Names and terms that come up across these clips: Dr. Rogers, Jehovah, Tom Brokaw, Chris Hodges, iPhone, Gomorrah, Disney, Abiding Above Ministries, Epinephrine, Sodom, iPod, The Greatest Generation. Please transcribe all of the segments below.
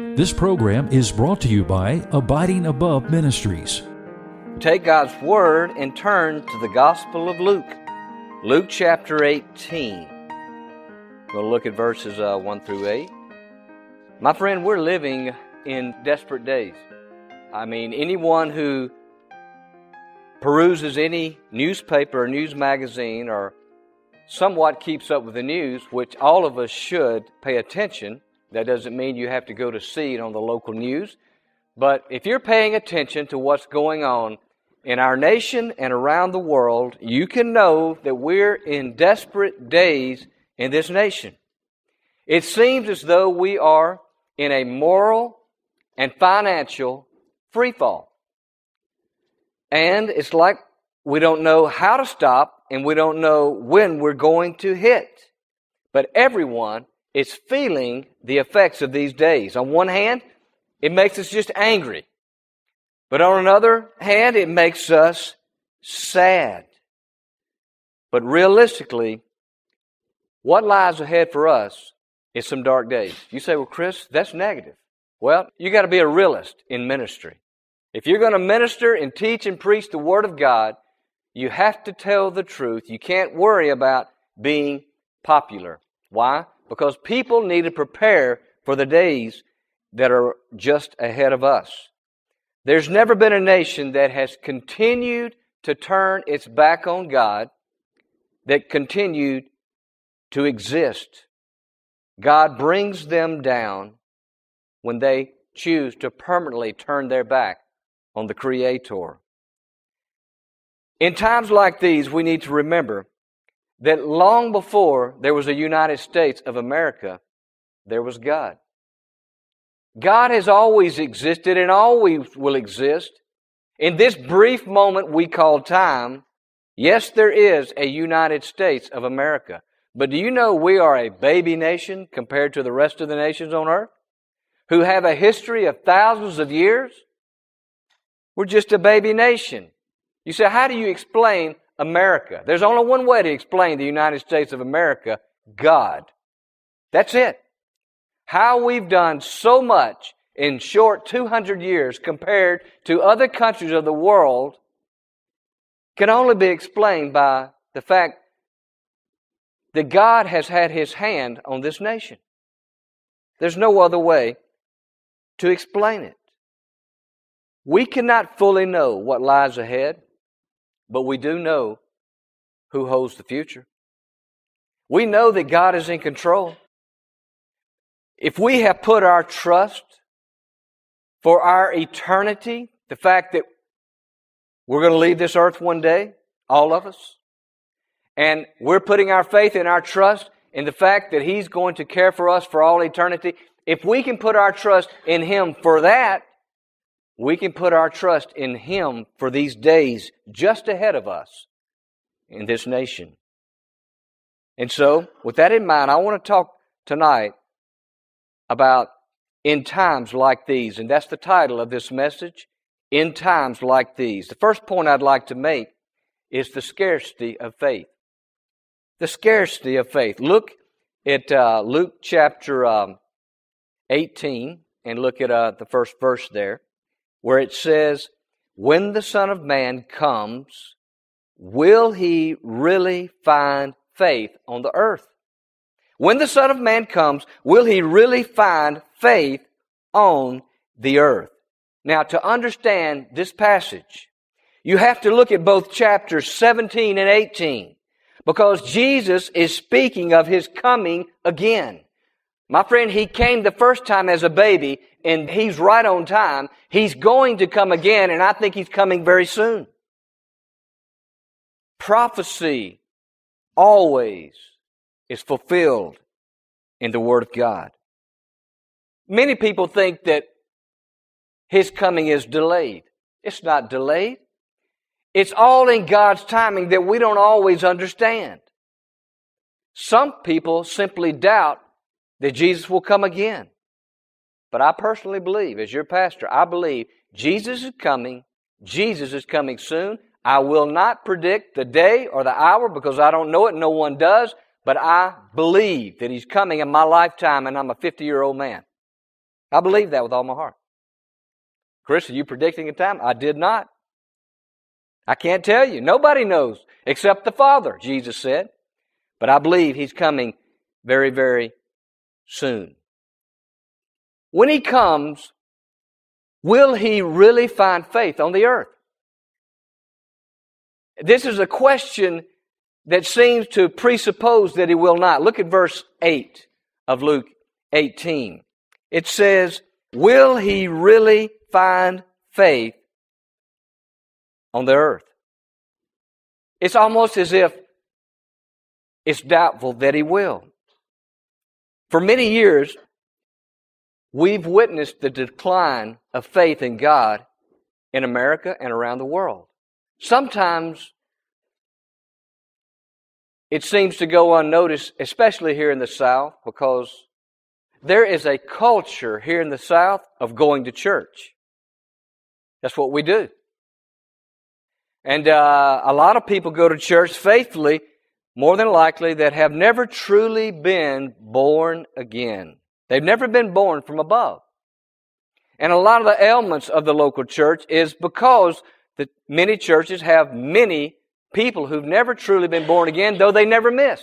This program is brought to you by Abiding Above Ministries. Take God's Word and turn to the Gospel of Luke. Luke chapter 18. We'll look at verses 1 through 8. My friend, we're living in desperate days. I mean, anyone who peruses any newspaper or news magazine or somewhat keeps up with the news, which all of us should pay attention. That doesn't mean you have to go to see it on the local news. But if you're paying attention to what's going on in our nation and around the world, you can know that we're in desperate days in this nation. It seems as though we are in a moral and financial freefall. And it's like we don't know how to stop and we don't know when we're going to hit. But everyone is feeling the effects of these days. On one hand, it makes us just angry. But on another hand, it makes us sad. But realistically, what lies ahead for us is some dark days. You say, well, Chris, that's negative. Well, you got to be a realist in ministry. If you're going to minister and teach and preach the Word of God, you have to tell the truth. You can't worry about being popular. Why? Because people need to prepare for the days that are just ahead of us. There's never been a nation that has continued to turn its back on God, that continued to exist. God brings them down when they choose to permanently turn their back on the Creator. In times like these, we need to remember that long before there was a United States of America, there was God. God has always existed and always will exist. In this brief moment we call time, yes, there is a United States of America. But do you know we are a baby nation compared to the rest of the nations on earth who have a history of thousands of years? We're just a baby nation. You say, how do you explain America? There's only one way to explain the United States of America, God. That's it. How we've done so much in short 200 years compared to other countries of the world can only be explained by the fact that God has had His hand on this nation. There's no other way to explain it. We cannot fully know what lies ahead, but we do know who holds the future. We know that God is in control. If we have put our trust for our eternity, the fact that we're going to leave this earth one day, all of us, and we're putting our faith and our trust in the fact that He's going to care for us for all eternity, if we can put our trust in Him for that, we can put our trust in Him for these days just ahead of us in this nation. And so, with that in mind, I want to talk tonight about in times like these, and that's the title of this message, in times like these. The first point I'd like to make is the scarcity of faith. The scarcity of faith. Look at Luke chapter 18 and look at the first verse there where it says, when the Son of Man comes, will He really find faith on the earth? When the Son of Man comes, will He really find faith on the earth? Now, to understand this passage, you have to look at both chapters 17 and 18 because Jesus is speaking of His coming again. My friend, He came the first time as a baby, and He's right on time. He's going to come again, and I think He's coming very soon. Prophecy always is fulfilled in the Word of God. Many people think that His coming is delayed. It's not delayed. It's all in God's timing that we don't always understand. Some people simply doubt that Jesus will come again. But I personally believe, as your pastor, I believe Jesus is coming. Jesus is coming soon. I will not predict the day or the hour because I don't know it. No one does. But I believe that He's coming in my lifetime, and I'm a 50-year-old man. I believe that with all my heart. Chris, are you predicting a time? I did not. I can't tell you. Nobody knows except the Father, Jesus said. But I believe He's coming very, very soon. When He comes, will He really find faith on the earth? This is a question that seems to presuppose that He will not. Look at verse 8 of Luke 18. It says, will He really find faith on the earth? It's almost as if it's doubtful that He will. For many years, we've witnessed the decline of faith in God in America and around the world. Sometimes it seems to go unnoticed, especially here in the South, because there is a culture here in the South of going to church. That's what we do. And a lot of people go to church faithfully, more than likely, that have never truly been born again. They've never been born from above. And a lot of the ailments of the local church is because that many churches have many people who've never truly been born again, though they never miss.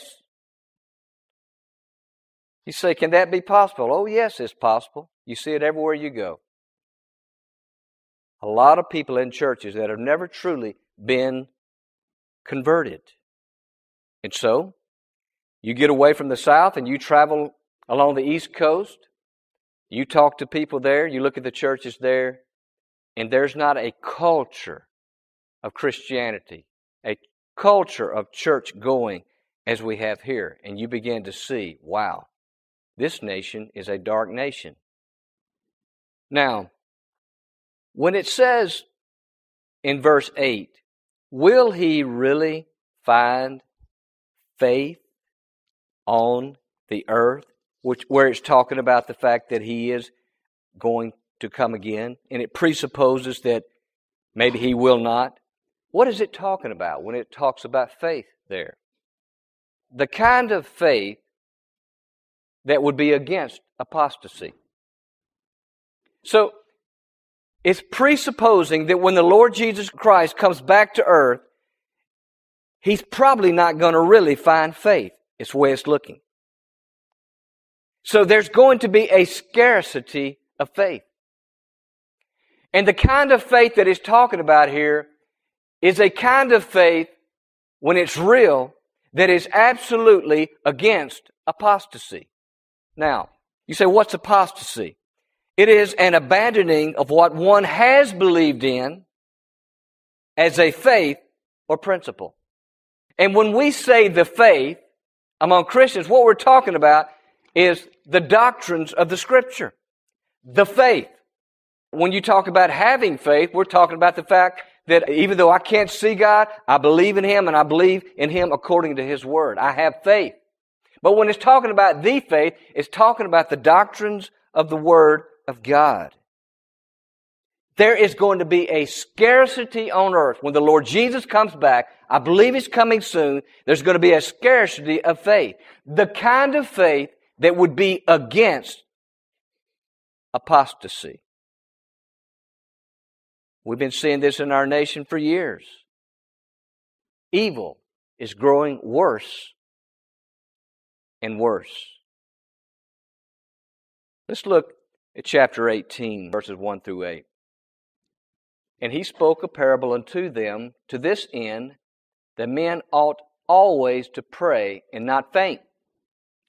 You say, can that be possible? Oh, yes, it's possible. You see it everywhere you go. A lot of people in churches that have never truly been converted. And so, you get away from the South and you travel along the East Coast. You talk to people there. You look at the churches there. And there's not a culture of Christianity, a culture of church going as we have here. And you begin to see, wow, this nation is a dark nation. Now, when it says in verse 8, will He really find faith on the earth? Where it's talking about the fact that He is going to come again, and it presupposes that maybe He will not. What is it talking about when it talks about faith there? The kind of faith that would be against apostasy. So, it's presupposing that when the Lord Jesus Christ comes back to earth, He's probably not going to really find faith. It's the way it's looking. So there's going to be a scarcity of faith. And the kind of faith that He's talking about here is a kind of faith, when it's real, that is absolutely against apostasy. Now, you say, what's apostasy? It is an abandoning of what one has believed in as a faith or principle. And when we say the faith among Christians, what we're talking about is the doctrines of the Scripture. The faith. When you talk about having faith, we're talking about the fact that even though I can't see God, I believe in Him, and I believe in Him according to His Word. I have faith. But when it's talking about the faith, it's talking about the doctrines of the Word of God. There is going to be a scarcity on earth. When the Lord Jesus comes back, I believe He's coming soon, there's going to be a scarcity of faith. The kind of faith that would be against apostasy. We've been seeing this in our nation for years. Evil is growing worse and worse. Let's look at chapter 18, verses 1 through 8. And He spoke a parable unto them to this end, that men ought always to pray and not faint,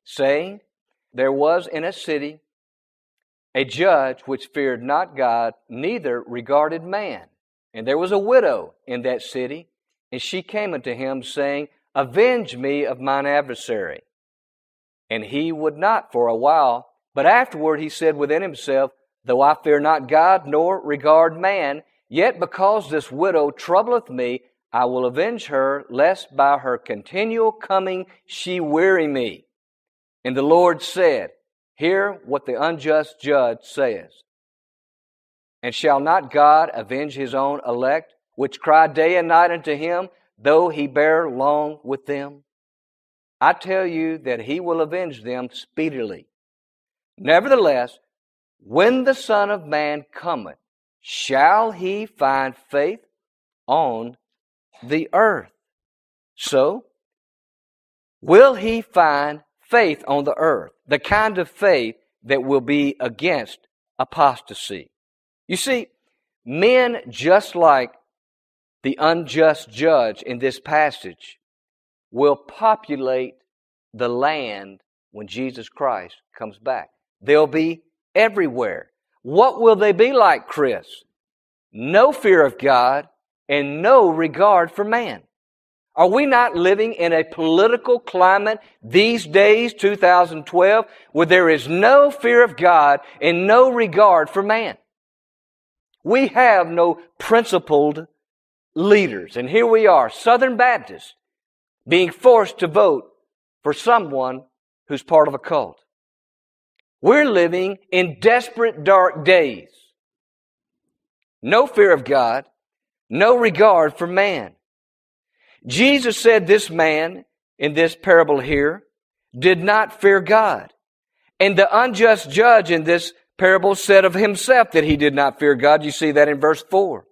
saying, there was in a city a judge which feared not God, neither regarded man. And there was a widow in that city, and she came unto him, saying, avenge me of mine adversary. And he would not for a while, but afterward he said within himself, though I fear not God, nor regard man, yet because this widow troubleth me, I will avenge her, lest by her continual coming she weary me. And the Lord said, hear what the unjust judge says. And shall not God avenge His own elect, which cry day and night unto Him, though He bear long with them? I tell you that He will avenge them speedily. Nevertheless, When the Son of Man cometh, shall he find faith on the earth? So, will he find faith on the earth? The kind of faith that will be against apostasy. You see, men just like the unjust judge in this passage will populate the land when Jesus Christ comes back. They'll be everywhere. What will they be like, Chris? No fear of God and no regard for man. Are we not living in a political climate these days, 2012, where there is no fear of God and no regard for man? We have no principled leaders. And here we are, Southern Baptists, being forced to vote for someone who's part of a cult. We're living in desperate, dark days. No fear of God, no regard for man. Jesus said this man, in this parable here, did not fear God. And the unjust judge in this parable said of himself that he did not fear God. You see that in verse 4.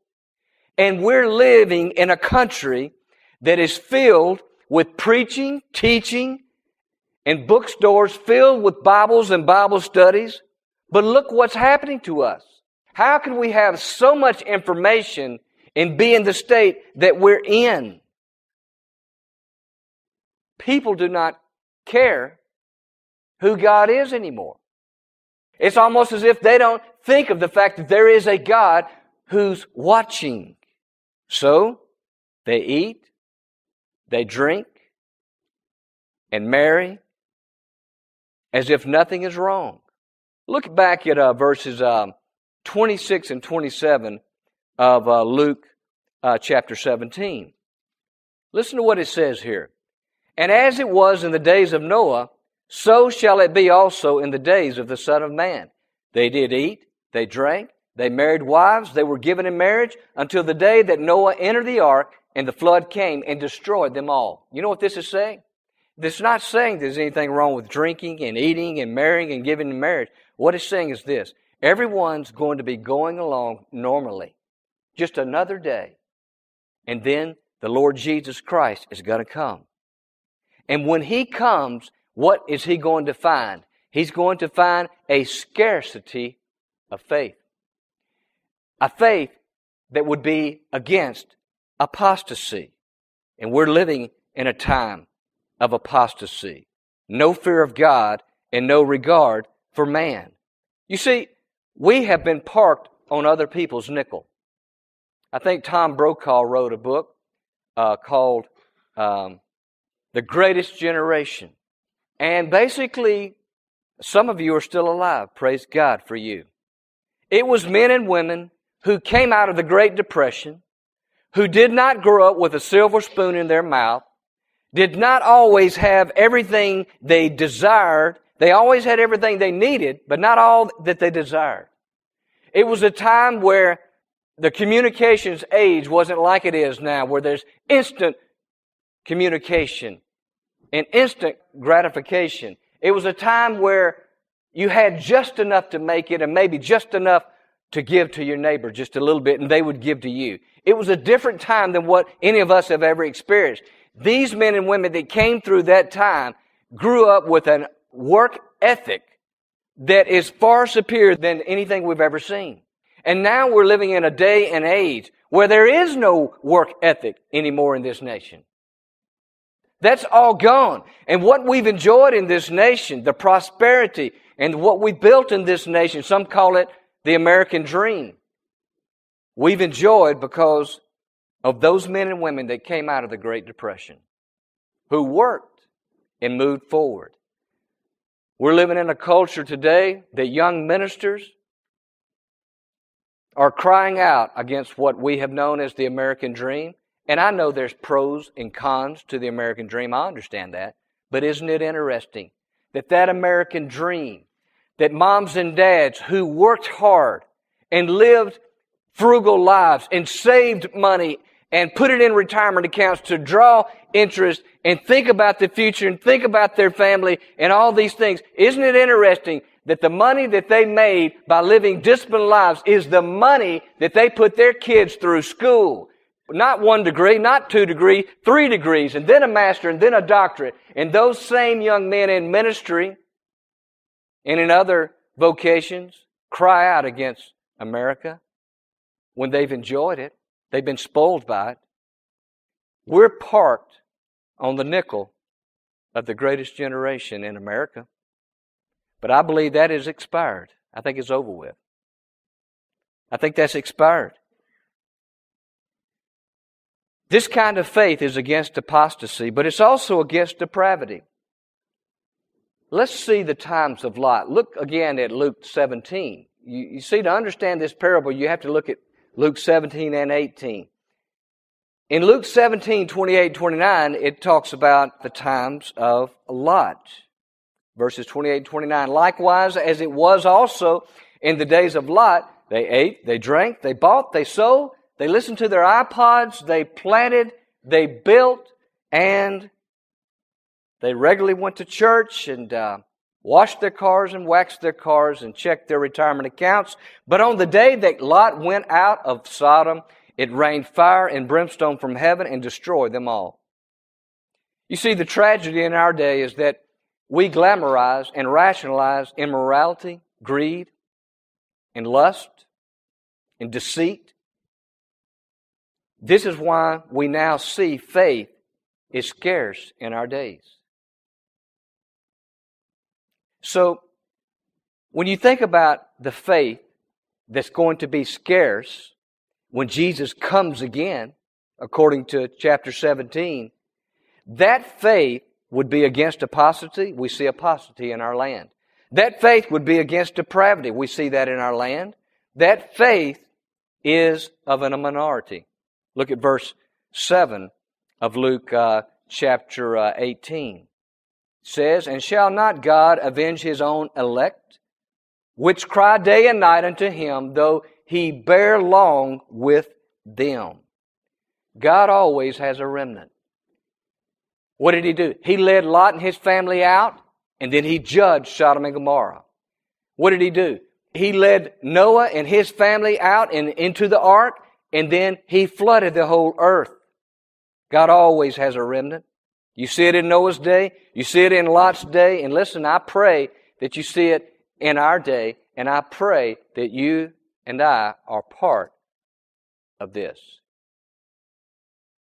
And we're living in a country that is filled with preaching, teaching, and bookstores filled with Bibles and Bible studies. But look what's happening to us. How can we have so much information and be in the state that we're in? People do not care who God is anymore. It's almost as if they don't think of the fact that there is a God who's watching. So, they eat, they drink, and marry as if nothing is wrong. Look back at verses 26 and 27 of Luke chapter 17. Listen to what it says here. And as it was in the days of Noah, so shall it be also in the days of the Son of Man. They did eat, they drank, they married wives, they were given in marriage, until the day that Noah entered the ark, and the flood came and destroyed them all. You know what this is saying? It's not saying there's anything wrong with drinking and eating and marrying and giving in marriage. What it's saying is this. Everyone's going to be going along normally. Just another day. And then the Lord Jesus Christ is going to come. And when He comes, what is He going to find? He's going to find a scarcity of faith. A faith that would be against apostasy. And we're living in a time of apostasy. No fear of God and no regard for man. You see, we have been parked on other people's nickel. I think Tom Brokaw wrote a book called... The Greatest Generation. And basically, some of you are still alive. Praise God for you. It was men and women who came out of the Great Depression, who did not grow up with a silver spoon in their mouth, did not always have everything they desired. They always had everything they needed, but not all that they desired. It was a time where the communications age wasn't like it is now, where there's instant communication and instant gratification. It was a time where you had just enough to make it and maybe just enough to give to your neighbor just a little bit and they would give to you. It was a different time than what any of us have ever experienced. These men and women that came through that time grew up with a work ethic that is far superior than anything we've ever seen. And now we're living in a day and age where there is no work ethic anymore in this nation. That's all gone. And what we've enjoyed in this nation, the prosperity and what we built in this nation, some call it the American dream. We've enjoyed because of those men and women that came out of the Great Depression, who worked and moved forward. We're living in a culture today that young ministers are crying out against what we have known as the American dream. And I know there's pros and cons to the American dream. I understand that. But isn't it interesting that that American dream, that moms and dads who worked hard and lived frugal lives and saved money and put it in retirement accounts to draw interest and think about the future and think about their family and all these things. Isn't it interesting that the money that they made by living disciplined lives is the money that they put their kids through school. Not 1 degree, not 2 degrees, 3 degrees, and then a master, and then a doctorate. And those same young men in ministry and in other vocations cry out against America when they've enjoyed it. They've been spoiled by it. We're parked on the nickel of the greatest generation in America. But I believe that is expired. I think it's over with. I think that's expired. This kind of faith is against apostasy, but it's also against depravity. Let's see the times of Lot. Look again at Luke 17. You see, to understand this parable, you have to look at Luke 17 and 18. In Luke 17, 28, 29, it talks about the times of Lot. Verses 28 and 29, likewise, as it was also in the days of Lot, they ate, they drank, they bought, they sold, they listened to their iPods, they planted, they built, and they regularly went to church and washed their cars and waxed their cars and checked their retirement accounts. But on the day that Lot went out of Sodom, it rained fire and brimstone from heaven and destroyed them all. You see, the tragedy in our day is that we glamorize and rationalize immorality, greed, and lust, and deceit. This is why we now see faith is scarce in our days. So, when you think about the faith that's going to be scarce when Jesus comes again, according to chapter 17, that faith would be against apostasy. We see apostasy in our land. That faith would be against depravity. We see that in our land. That faith is of a minority. Look at verse 7 of Luke chapter 18. It says, and shall not God avenge his own elect, which cry day and night unto him, though he bear long with them? God always has a remnant. What did he do? He led Lot and his family out, and then he judged Sodom and Gomorrah. What did he do? He led Noah and his family out and into the ark, and then he flooded the whole earth. God always has a remnant. You see it in Noah's day. You see it in Lot's day. And listen, I pray that you see it in our day, and I pray that you and I are part of this.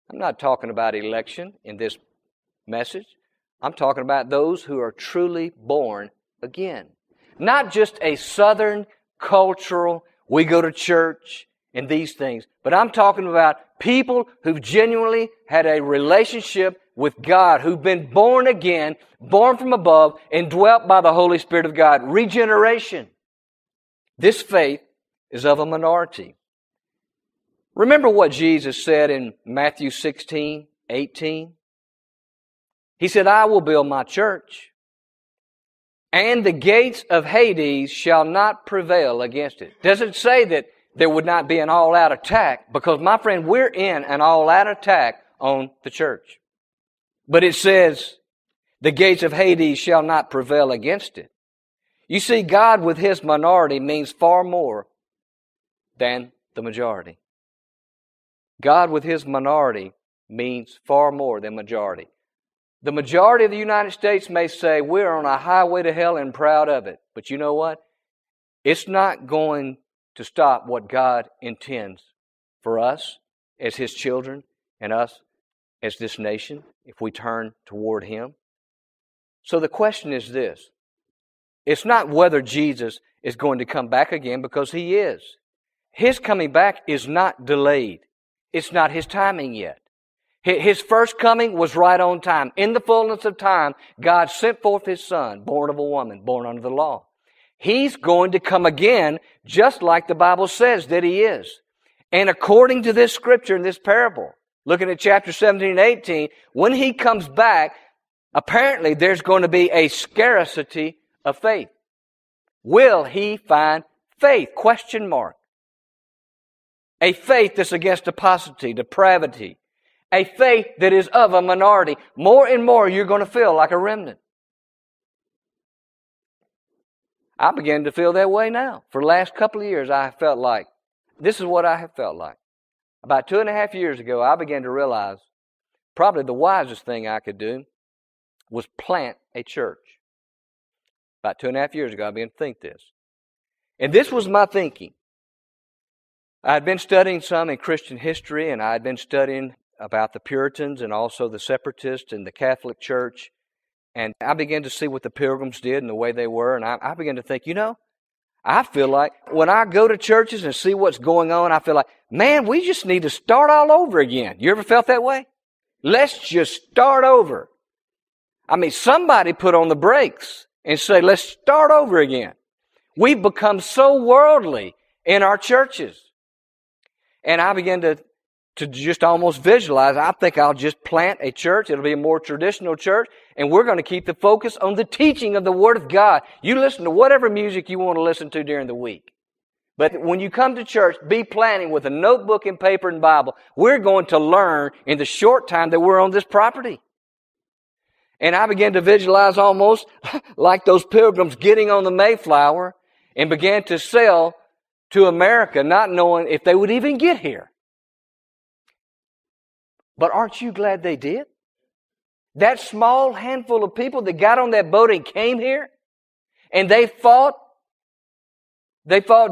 I'm not talking about election in this message. I'm talking about those who are truly born again. Not just a southern cultural, we go to church and these things, but I'm talking about people who've genuinely had a relationship with God, who've been born again, born from above, and dwelt by the Holy Spirit of God. Regeneration. This faith is of a minority. Remember what Jesus said in Matthew 16, 18? He said, I will build my church, and the gates of Hades shall not prevail against it. Doesn't say that there would not be an all-out attack, because, my friend, we're in an all-out attack on the church. But it says, the gates of Hades shall not prevail against it. You see, God with his minority means far more than the majority. God with his minority means far more than majority. The majority of the United States may say, we're on a highway to hell and proud of it. But you know what? It's not going to stop what God intends for us as his children and us as this nation if we turn toward him. So the question is this. It's not whether Jesus is going to come back again, because he is. His coming back is not delayed. It's not his timing yet. His first coming was right on time. In the fullness of time, God sent forth his Son, born of a woman, born under the law. He's going to come again, just like the Bible says that he is. And according to this scripture in this parable, looking at chapter 17 and 18, when he comes back, apparently there's going to be a scarcity of faith. Will he find faith? Question mark. A faith that's against apostasy, depravity. A faith that is of a minority. More and more you're going to feel like a remnant. I began to feel that way now. For the last couple of years, I felt like, this is what I have felt like. About 2.5 years ago, I began to realize probably the wisest thing I could do was plant a church. About 2.5 years ago, I began to think this. And this was my thinking. I had been studying some in Christian history, and I had been studying about the Puritans and also the separatists and the Catholic Church. And I began to see what the Pilgrims did and the way they were. And I began to think, you know, I feel like when I go to churches and see what's going on, I feel like, man, we just need to start all over again. You ever felt that way? Let's just start over. I mean, somebody put on the brakes and say, let's start over again. We've become so worldly in our churches. And I began to just almost visualize, I think I'll just plant a church. It'll be a more traditional church, and we're going to keep the focus on the teaching of the Word of God. You listen to whatever music you want to listen to during the week. But when you come to church, be planning with a notebook and paper and Bible. We're going to learn in the short time that we're on this property. And I began to visualize almost like those Pilgrims getting on the Mayflower and began to sail to America, not knowing if they would even get here. But aren't you glad they did? That small handful of people that got on that boat and came here, and they fought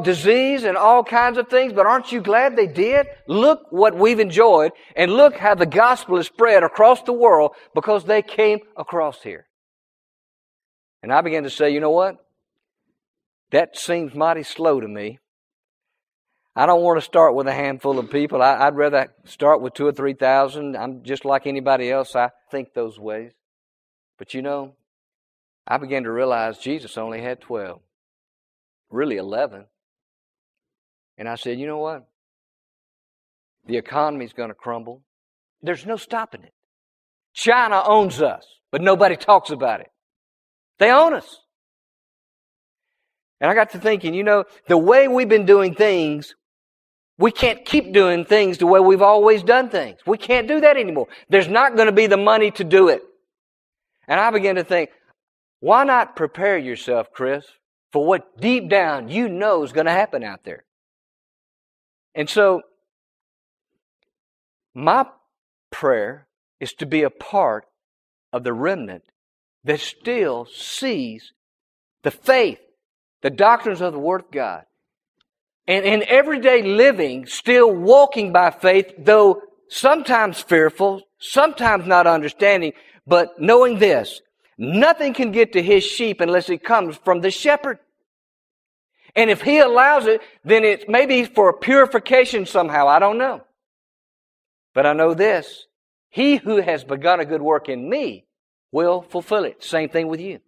disease and all kinds of things, but aren't you glad they did? Look what we've enjoyed, and look how the gospel is spread across the world because they came across here. And I began to say, you know what? That seems mighty slow to me. I don't want to start with a handful of people. I'd rather start with 2,000 or 3,000. I'm just like anybody else. I think those ways. But you know, I began to realize Jesus only had 12, really 11. And I said, you know what? The economy's going to crumble. There's no stopping it. China owns us, but nobody talks about it. They own us. And I got to thinking, you know, the way we've been doing things, we can't keep doing things the way we've always done things. We can't do that anymore. There's not going to be the money to do it. And I began to think, why not prepare yourself, Chris, for what deep down you know is going to happen out there? And so my prayer is to be a part of the remnant that still sees the faith, the doctrines of the Word of God, and in everyday living, still walking by faith, though sometimes fearful, sometimes not understanding, but knowing this, nothing can get to His sheep unless it comes from the shepherd. And if He allows it, then it's maybe for purification somehow, I don't know. But I know this, He who has begun a good work in me will fulfill it. Same thing with you.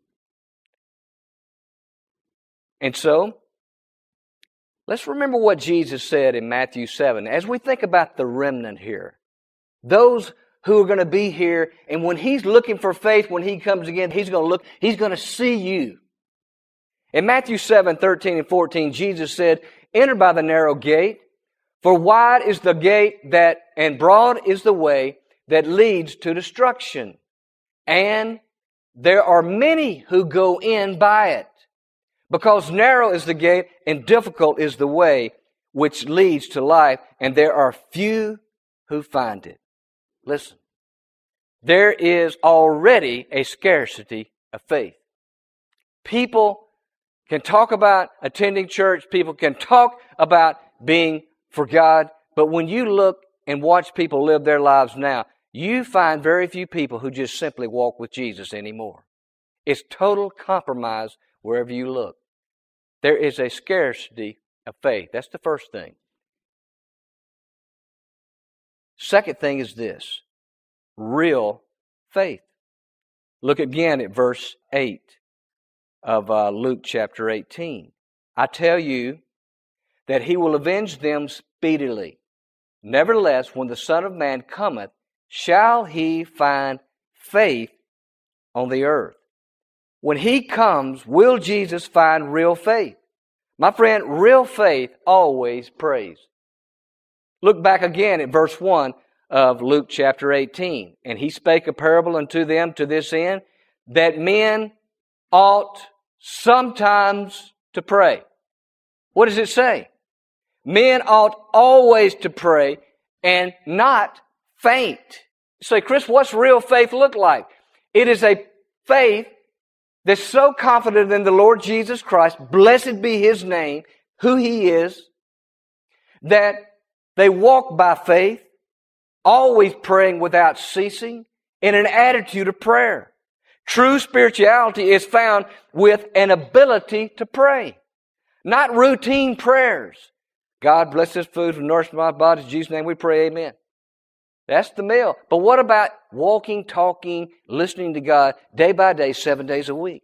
And so, let's remember what Jesus said in Matthew 7. As we think about the remnant here, those who are going to be here, and when He's looking for faith, when He comes again, He's going to look, He's going to see you. In Matthew 7, 13 and 14, Jesus said, "Enter by the narrow gate, for wide is the gate that, and broad is the way that leads to destruction, and there are many who go in by it. Because narrow is the gate and difficult is the way which leads to life, and there are few who find it." Listen, there is already a scarcity of faith. People can talk about attending church, people can talk about being for God, but when you look and watch people live their lives now, you find very few people who just simply walk with Jesus anymore. It's total compromise wherever you look. There is a scarcity of faith. That's the first thing. Second thing is this, real faith. Look again at verse 8 of Luke chapter 18. "I tell you that He will avenge them speedily. Nevertheless, when the Son of Man cometh, shall He find faith on the earth?" When He comes, will Jesus find real faith? My friend, real faith always prays. Look back again at verse 1 of Luke chapter 18. "And He spake a parable unto them to this end, that men ought sometimes to pray. What does it say? Men ought always to pray and not faint. Say, Chris, what's real faith look like? It is a faith that's so confident in the Lord Jesus Christ, blessed be his name, who he is, that they walk by faith, always praying without ceasing, in an attitude of prayer. True spirituality is found with an ability to pray, not routine prayers. God bless this food for nourishing my body. In Jesus' name we pray, amen. That's the meal. But what about walking, talking, listening to God day by day, 7 days a week?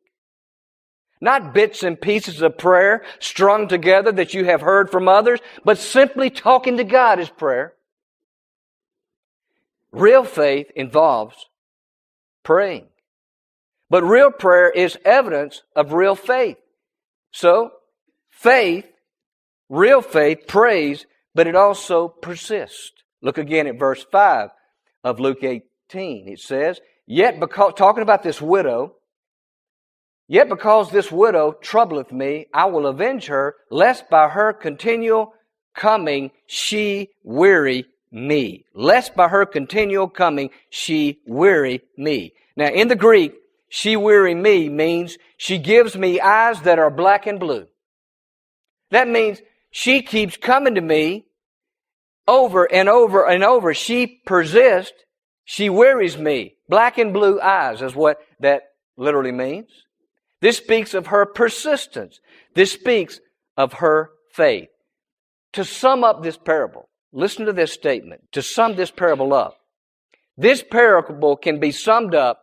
Not bits and pieces of prayer strung together that you have heard from others, but simply talking to God is prayer. Real faith involves praying. But real prayer is evidence of real faith. So, faith, real faith, prays, but it also persists. Look again at verse 5 of Luke 18. It says, Yet because this widow troubleth me, I will avenge her, lest by her continual coming she weary me. Lest by her continual coming she weary me. Now, in the Greek, she weary me means she gives me eyes that are black and blue. That means she keeps coming to me over and over and over. She persists. She wearies me. Black and blue eyes is what that literally means. This speaks of her persistence. This speaks of her faith. To sum up this parable, listen to this statement. To sum this parable up, this parable can be summed up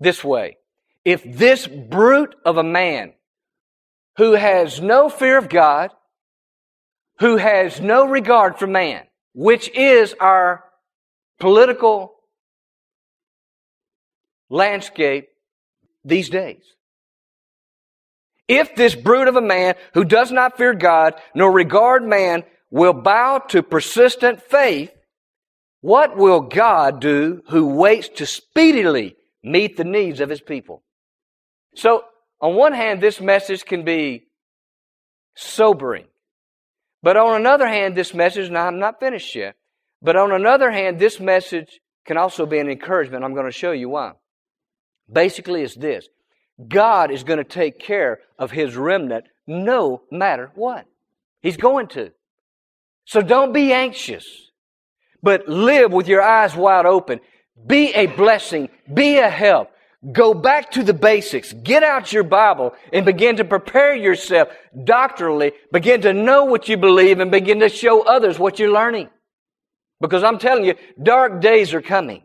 this way. If this brute of a man who has no fear of God, who has no regard for man, which is our political landscape these days. If this brute of a man who does not fear God nor regard man will bow to persistent faith, what will God do who waits to speedily meet the needs of his people? So, on one hand, this message can be sobering. But on another hand, this message, and I'm not finished yet, but on another hand, this message can also be an encouragement. I'm going to show you why. Basically, it's this. God is going to take care of his remnant no matter what. He's going to. So don't be anxious, but live with your eyes wide open. Be a blessing. Be a help. Go back to the basics. Get out your Bible and begin to prepare yourself doctrinally. Begin to know what you believe and begin to show others what you're learning. Because I'm telling you, dark days are coming.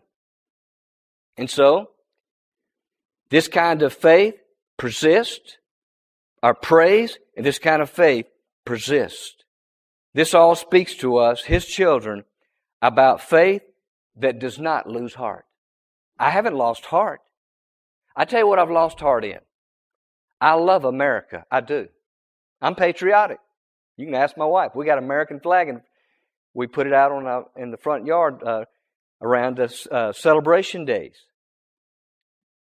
And so, this kind of faith persists, our praise, and this kind of faith persists. This all speaks to us, his children, about faith that does not lose heart. I haven't lost heart. I tell you what I've lost heart in. I love America. I do. I'm patriotic. You can ask my wife. We got an American flag, and we put it out on in the front yard around the celebration days.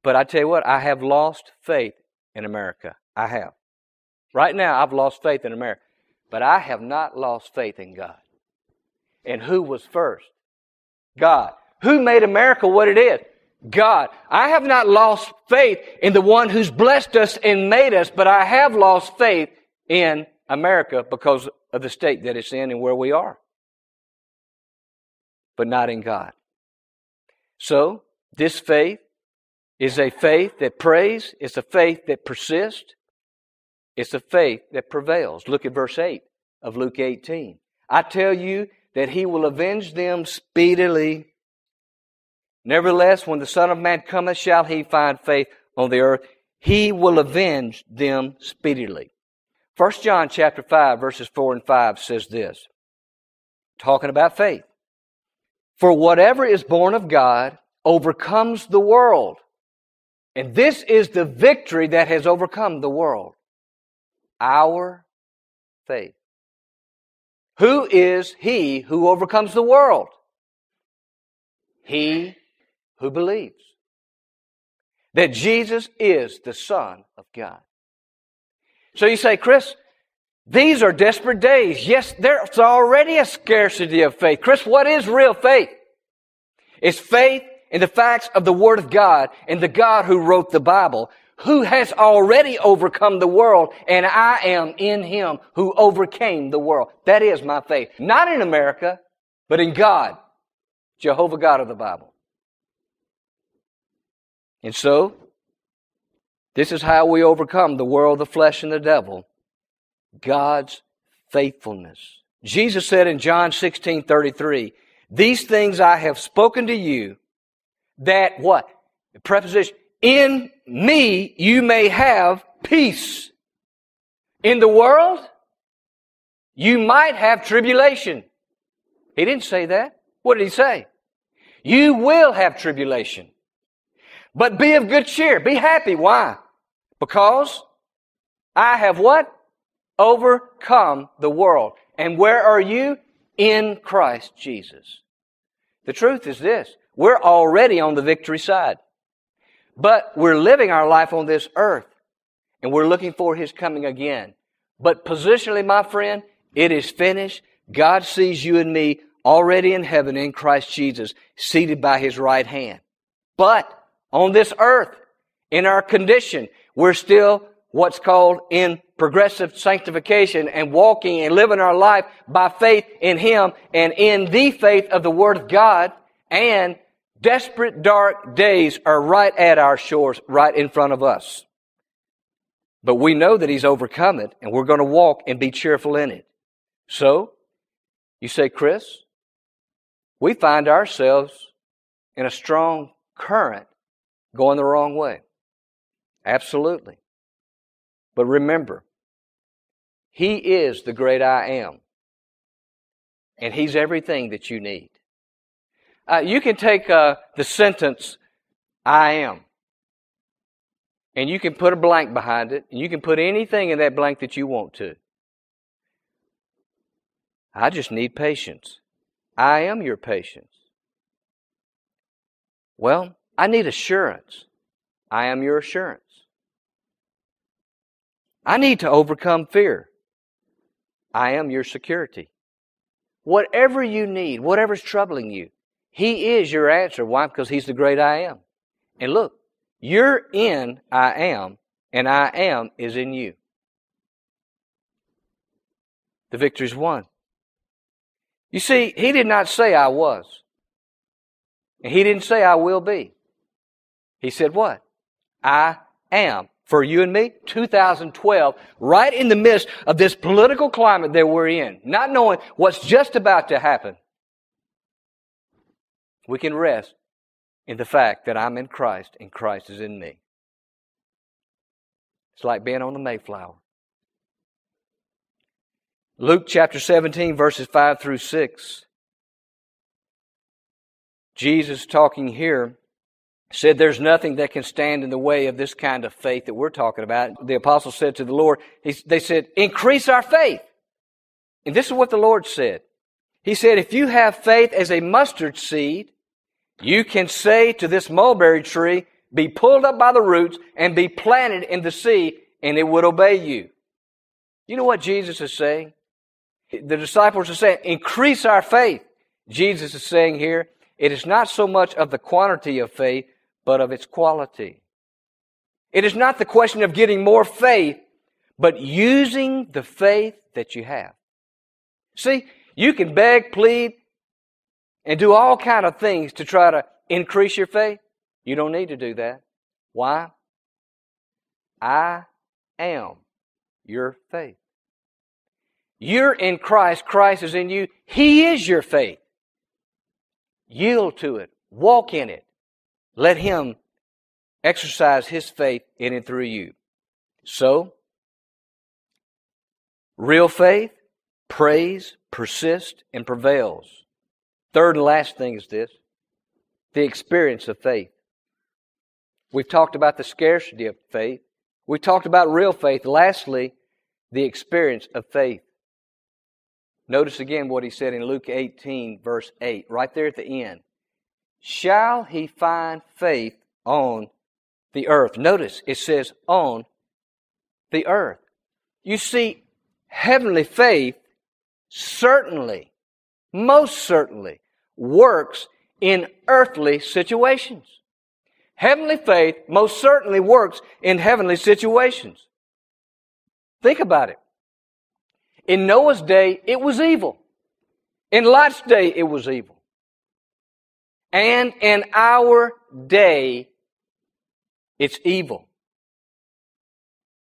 But I tell you what, I have lost faith in America. I have. Right now, I've lost faith in America. But I have not lost faith in God. And who was first? God. Who made America what it is? God. I have not lost faith in the one who's blessed us and made us, but I have lost faith in America because of the state that it's in and where we are. But not in God. So, this faith is a faith that prays. It's a faith that persists. It's a faith that prevails. Look at verse 8 of Luke 18. I tell you that he will avenge them speedily. Nevertheless, when the Son of Man cometh, shall he find faith on the earth? He will avenge them speedily. 1 John chapter 5, verses 4 and 5 says this, talking about faith. For whatever is born of God overcomes the world. And this is the victory that has overcome the world. Our faith. Who is he who overcomes the world? He who believes that Jesus is the Son of God. So you say, Chris, these are desperate days. Yes, there's already a scarcity of faith. Chris, what is real faith? It's faith in the facts of the Word of God and the God who wrote the Bible, who has already overcome the world, and I am in Him who overcame the world. That is my faith. Not in America, but in God, Jehovah God of the Bible. And so, this is how we overcome the world, the flesh, and the devil. God's faithfulness. Jesus said in John 16:33, "These things I have spoken to you, that what? The preposition, in me you may have peace. In the world, you might have tribulation." He didn't say that. What did he say? You will have tribulation. But be of good cheer. Be happy. Why? Because I have what? Overcome the world. And where are you? In Christ Jesus. The truth is this. We're already on the victory side. But we're living our life on this earth. And we're looking for His coming again. But positionally, my friend, it is finished. God sees you and me already in heaven in Christ Jesus, seated by His right hand. But on this earth, in our condition, we're still what's called in progressive sanctification and walking and living our life by faith in Him and in the faith of the Word of God. And desperate dark days are right at our shores, right in front of us. But we know that He's overcome it, and we're going to walk and be cheerful in it. So, you say, Chris, we find ourselves in a strong current going the wrong way. Absolutely. But remember, He is the great I am, and He's everything that you need. You can take the sentence, I am, and you can put a blank behind it, and you can put anything in that blank that you want to. I just need patience. I am your patience. Well, I need assurance. I am your assurance. I need to overcome fear. I am your security. Whatever you need, whatever's troubling you, He is your answer. Why? Because He's the great I am. And look, you're in I am, and I am is in you. The victory's won. You see, He did not say I was. And He didn't say I will be. He said what? I am. For you and me, 2012, right in the midst of this political climate that we're in, not knowing what's just about to happen, we can rest in the fact that I'm in Christ and Christ is in me. It's like being on the Mayflower. Luke chapter 17, verses 5 through 6. Jesus talking here said there's nothing that can stand in the way of this kind of faith that we're talking about. The apostles said to the Lord, they said, increase our faith. And this is what the Lord said. He said, if you have faith as a mustard seed, you can say to this mulberry tree, be pulled up by the roots and be planted in the sea, and it would obey you. You know what Jesus is saying? The disciples are saying, increase our faith. Jesus is saying here, it is not so much of the quantity of faith, but of its quality. It is not the question of getting more faith, but using the faith that you have. See, you can beg, plead, and do all kind of things to try to increase your faith. You don't need to do that. Why? I am your faith. You're in Christ. Christ is in you. He is your faith. Yield to it. Walk in it. Let Him exercise His faith in and through you. So, real faith, praise, persists, and prevails. Third and last thing is this, the experience of faith. We've talked about the scarcity of faith. We've talked about real faith. Lastly, the experience of faith. Notice again what He said in Luke 18, verse 8, right there at the end. Shall he find faith on the earth? Notice it says on the earth. You see, heavenly faith certainly, most certainly, works in earthly situations. Heavenly faith most certainly works in heavenly situations. Think about it. In Noah's day, it was evil. In Lot's day, it was evil. And in our day, it's evil.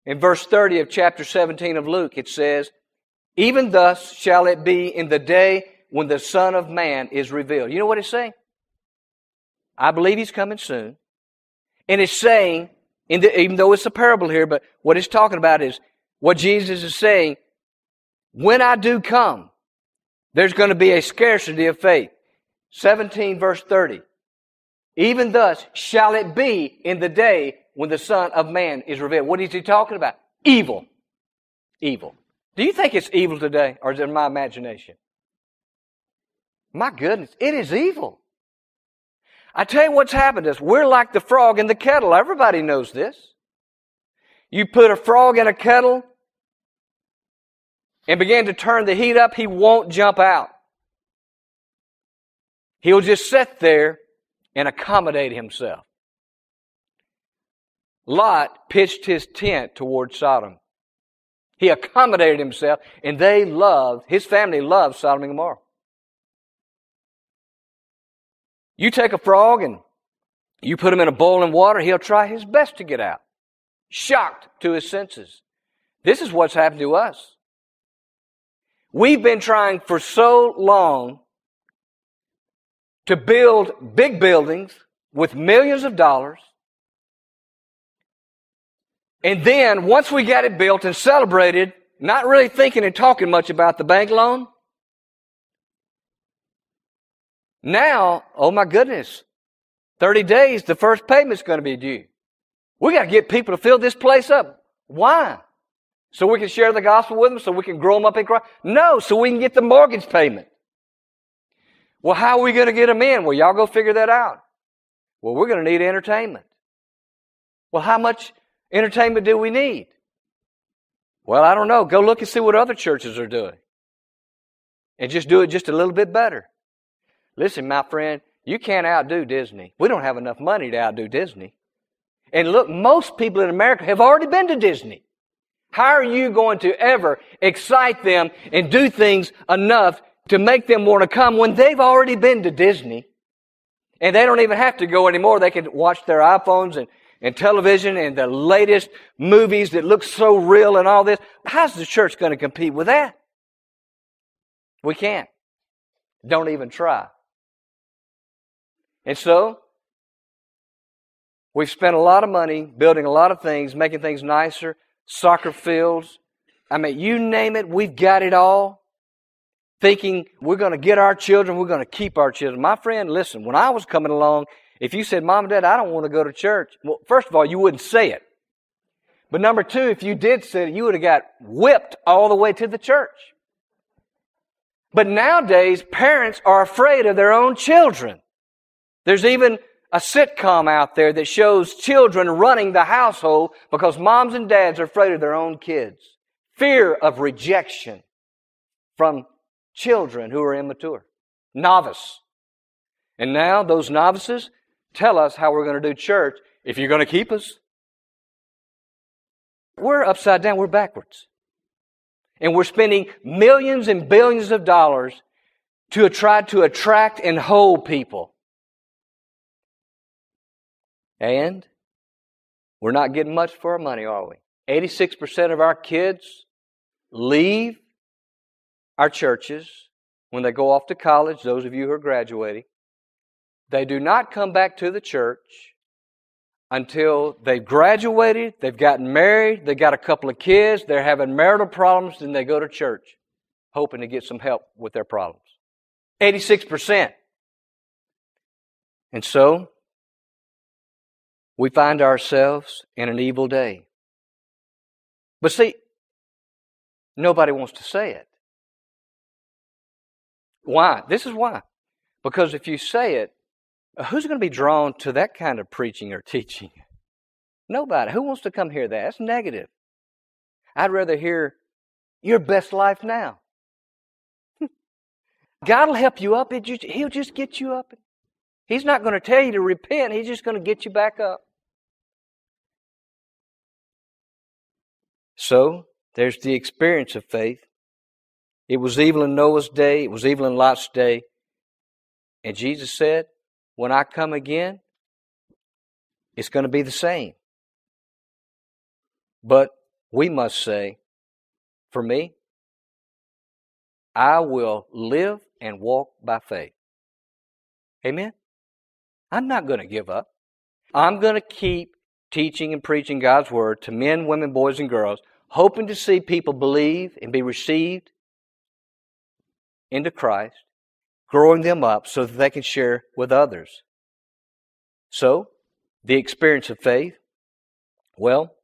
In verse 30 of chapter 17 of Luke, it says, "Even thus shall it be in the day when the Son of Man is revealed." You know what it's saying? I believe He's coming soon. And it's saying, even though it's a parable here, but what it's talking about is what Jesus is saying, when I do come, there's going to be a scarcity of faith. 17 verse 30. "Even thus shall it be in the day when the Son of Man is revealed." What is He talking about? Evil. Evil. Do you think it's evil today, or is it in my imagination? My goodness, it is evil. I tell you what's happened to us. We're like the frog in the kettle. Everybody knows this. You put a frog in a kettle and begin to turn the heat up, he won't jump out. He'll just sit there and accommodate himself. Lot pitched his tent toward Sodom. He accommodated himself, and his family loved Sodom and Gomorrah. You take a frog and you put him in a bowl in water, he'll try his best to get out. Shocked to his senses. This is what's happened to us. We've been trying for so long to build big buildings with millions of dollars. And then, once we got it built and celebrated, not really thinking and talking much about the bank loan, now, oh my goodness, 30 days, the first payment's going to be due. We got to get people to fill this place up. Why? So we can share the gospel with them, so we can grow them up in Christ? No, so we can get the mortgage payment. Well, how are we going to get them in? Well, y'all go figure that out. Well, we're going to need entertainment. Well, how much entertainment do we need? Well, I don't know. Go look and see what other churches are doing. And just do it just a little bit better. Listen, my friend, you can't outdo Disney. We don't have enough money to outdo Disney. And look, most people in America have already been to Disney. How are you going to ever excite them and do things enough to make them want to come when they've already been to Disney? And they don't even have to go anymore. They can watch their iPhones and television and the latest movies that look so real and all this. How's the church going to compete with that? We can't. Don't even try. And so, we've spent a lot of money building a lot of things, making things nicer, soccer fields. I mean, you name it, we've got it all. Thinking we're going to get our children, we're going to keep our children. My friend, listen, when I was coming along, if you said, "Mom and Dad, I don't want to go to church," well, first of all, you wouldn't say it. But number two, if you did say it, you would have got whipped all the way to the church. But nowadays, parents are afraid of their own children. There's even a sitcom out there that shows children running the household because moms and dads are afraid of their own kids. Fear of rejection from children who are immature, novice. And now those novices tell us how we're going to do church if you're going to keep us. We're upside down, we're backwards. And we're spending millions and billions of dollars to try to attract and hold people. And we're not getting much for our money, are we? 86% of our kids leave our churches when they go off to college, those of you who are graduating. They do not come back to the church until they've graduated, they've gotten married, they've got a couple of kids, they're having marital problems, then they go to church hoping to get some help with their problems. 86%. And so, we find ourselves in an evil day. But see, nobody wants to say it. Why? This is why. Because if you say it, who's going to be drawn to that kind of preaching or teaching? Nobody. Who wants to come hear that? That's negative. I'd rather hear your best life now. God will help you up. He'll just get you up. He's not going to tell you to repent. He's just going to get you back up. So, there's the experience of faith. It was evil in Noah's day. It was evil in Lot's day. And Jesus said, when I come again, it's going to be the same. But we must say, for me, I will live and walk by faith. Amen? I'm not going to give up. I'm going to keep teaching and preaching God's Word to men, women, boys, and girls, hoping to see people believe and be received into Christ, growing them up so that they can share with others. So, the experience of faith, well,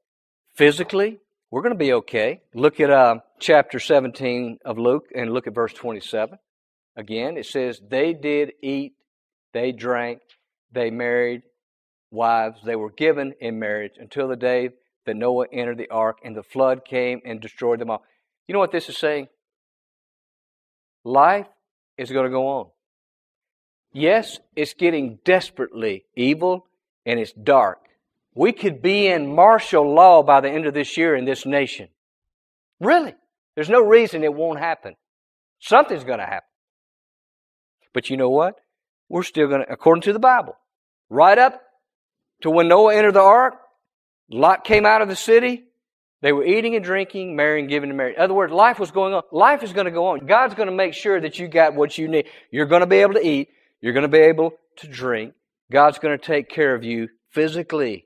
physically, we're going to be okay. Look at chapter 17 of Luke and look at verse 27. Again, it says, they did eat, they drank, they married wives. They were given in marriage until the day that Noah entered the ark and the flood came and destroyed them all. You know what this is saying? Life is going to go on. Yes, it's getting desperately evil and it's dark. We could be in martial law by the end of this year in this nation. Really. There's no reason it won't happen. Something's going to happen. But you know what? We're still going to, according to the Bible, right up to when Noah entered the ark, Lot came out of the city, they were eating and drinking, marrying, giving in marriage. In other words, life was going on. Life is going to go on. God's going to make sure that you got what you need. You're going to be able to eat. You're going to be able to drink. God's going to take care of you physically.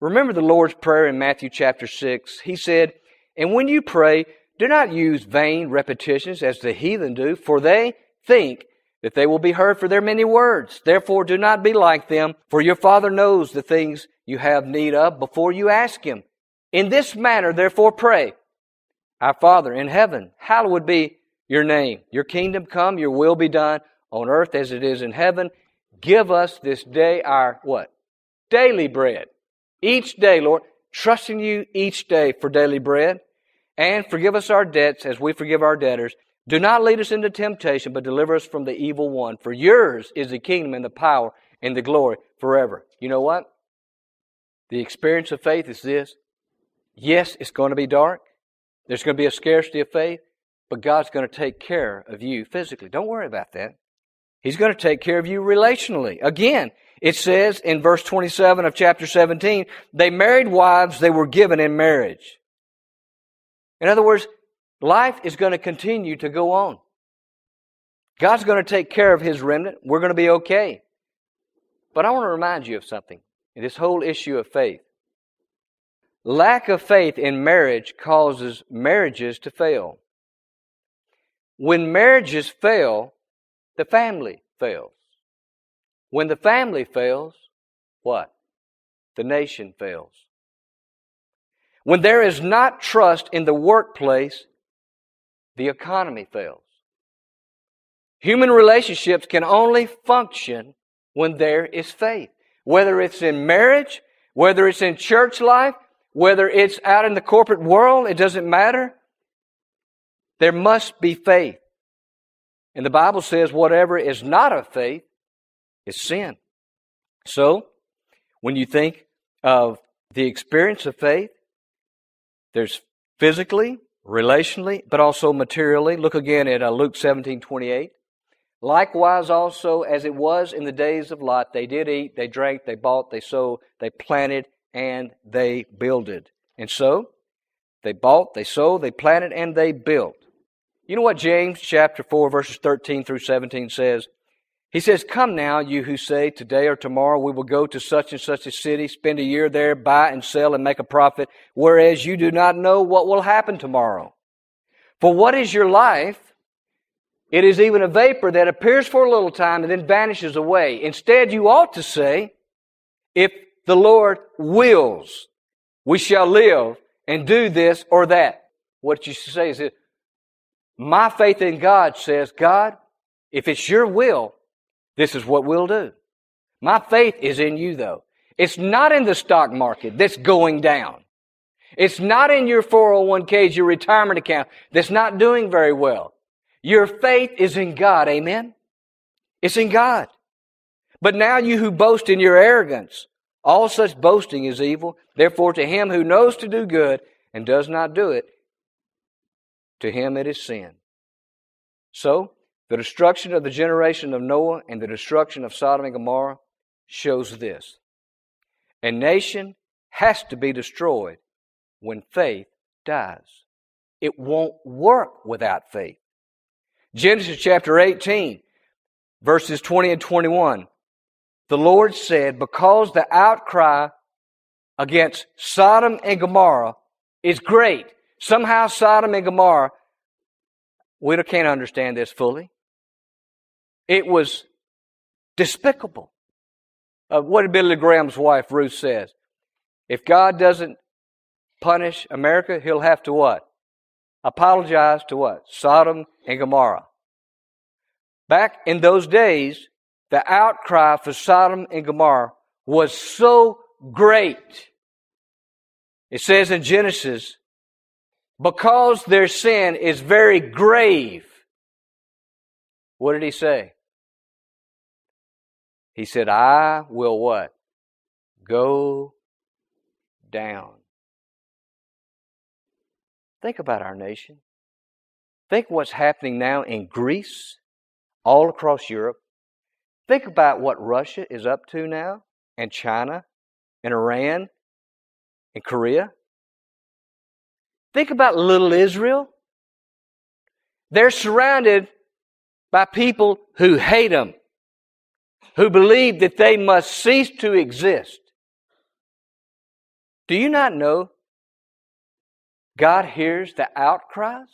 Remember the Lord's Prayer in Matthew chapter 6. He said, and when you pray, do not use vain repetitions as the heathen do, for they think that they will be heard for their many words. Therefore, do not be like them, for your Father knows the things you have need of before you ask Him. In this manner, therefore, pray. Our Father in heaven, hallowed be your name. Your kingdom come, your will be done on earth as it is in heaven. Give us this day our what? Daily bread. Each day, Lord, trusting you each day for daily bread, and forgive us our debts as we forgive our debtors. Do not lead us into temptation, but deliver us from the evil one. For yours is the kingdom and the power and the glory forever. You know what? The experience of faith is this. Yes, it's going to be dark. There's going to be a scarcity of faith, but God's going to take care of you physically. Don't worry about that. He's going to take care of you relationally. Again, it says in verse 27 of chapter 17, they married wives, they were given in marriage. In other words, life is going to continue to go on. God's going to take care of His remnant. We're going to be okay. But I want to remind you of something, this whole issue of faith. Lack of faith in marriage causes marriages to fail. When marriages fail, the family fails. When the family fails, what? The nation fails. When there is not trust in the workplace, the economy fails. Human relationships can only function when there is faith. Whether it's in marriage, whether it's in church life, whether it's out in the corporate world, it doesn't matter. There must be faith. And the Bible says whatever is not of faith, it's sin. So, when you think of the experience of faith, there's physically, relationally, but also materially. Look again at Luke 17:28. Likewise also, as it was in the days of Lot, they did eat, they drank, they bought, they sold, they planted, and they builded. And so, they bought, they sold, they planted, and they built. You know what James chapter 4, verses 13 through 17 says? He says, come now, you who say, today or tomorrow we will go to such and such a city, spend a year there, buy and sell and make a profit, whereas you do not know what will happen tomorrow. For what is your life? It is even a vapor that appears for a little time and then vanishes away. Instead, you ought to say, if the Lord wills, we shall live and do this or that. What you should say is this, my faith in God says, God, if it's your will, this is what we'll do. My faith is in you, though. It's not in the stock market that's going down. It's not in your 401ks, your retirement account that's not doing very well. Your faith is in God, amen? It's in God. But now you who boast in your arrogance, all such boasting is evil. Therefore to him who knows to do good and does not do it, to him it is sin. So, the destruction of the generation of Noah and the destruction of Sodom and Gomorrah shows this. A nation has to be destroyed when faith dies. It won't work without faith. Genesis chapter 18, verses 20 and 21. The Lord said, because the outcry against Sodom and Gomorrah is great. Somehow Sodom and Gomorrah, we can't understand this fully. It was despicable. What did Billy Graham's wife, Ruth, says? If God doesn't punish America, he'll have to what? Apologize to what? Sodom and Gomorrah. Back in those days, the outcry for Sodom and Gomorrah was so great. It says in Genesis, because their sin is very grave. What did he say? He said, I will what? Go down. Think about our nation. Think what's happening now in Greece, all across Europe. Think about what Russia is up to now, and China, and Iran, and Korea. Think about little Israel. They're surrounded by people who hate them, who believe that they must cease to exist. Do you not know God hears the outcries?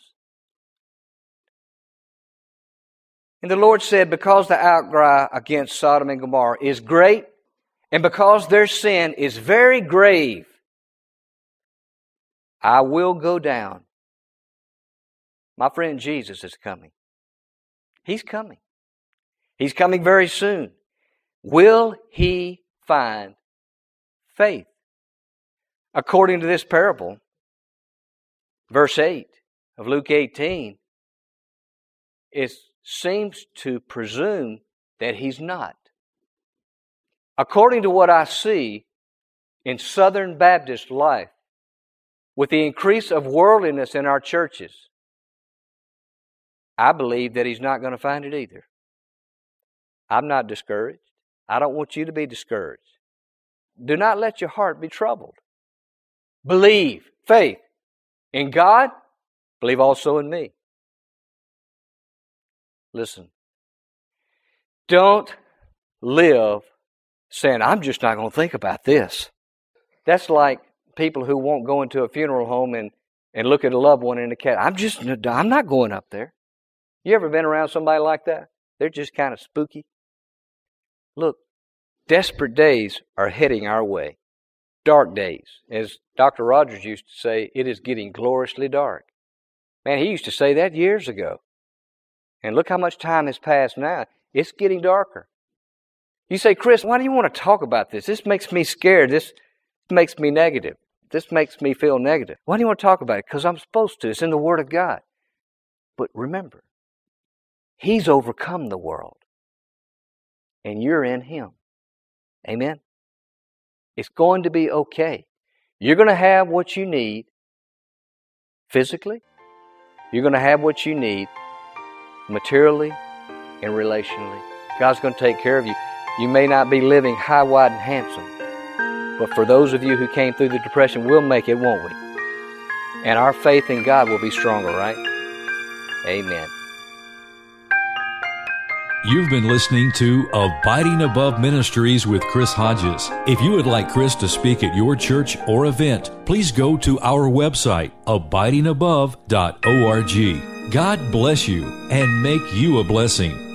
And the Lord said, because the outcry against Sodom and Gomorrah is great, and because their sin is very grave, I will go down. My friend, Jesus is coming. He's coming. He's coming very soon. Will he find faith? According to this parable, verse 8 of Luke 18, it seems to presume that he's not. According to what I see in Southern Baptist life, with the increase of worldliness in our churches, I believe that he's not going to find it either. I'm not discouraged. I don't want you to be discouraged. Do not let your heart be troubled. Believe, faith in God, believe also in me. Listen, don't live saying, I'm just not going to think about this. That's like people who won't go into a funeral home and look at a loved one in the cat. I'm not going up there. You ever been around somebody like that? They're just kind of spooky. Look, desperate days are heading our way. Dark days. As Dr. Rogers used to say, it is getting gloriously dark. Man, he used to say that years ago. And look how much time has passed now. It's getting darker. You say, Chris, why do you want to talk about this? This makes me scared. This makes me negative. This makes me feel negative. Why do you want to talk about it? Because I'm supposed to. It's in the Word of God. But remember, he's overcome the world. And you're in him. Amen? It's going to be okay. You're going to have what you need physically. You're going to have what you need materially and relationally. God's going to take care of you. You may not be living high, wide, and handsome. But for those of you who came through the Depression, we'll make it, won't we? And our faith in God will be stronger, right? Amen. You've been listening to Abiding Above Ministries with Chris Hodges. If you would like Chris to speak at your church or event, please go to our website, abidingabove.org. God bless you and make you a blessing.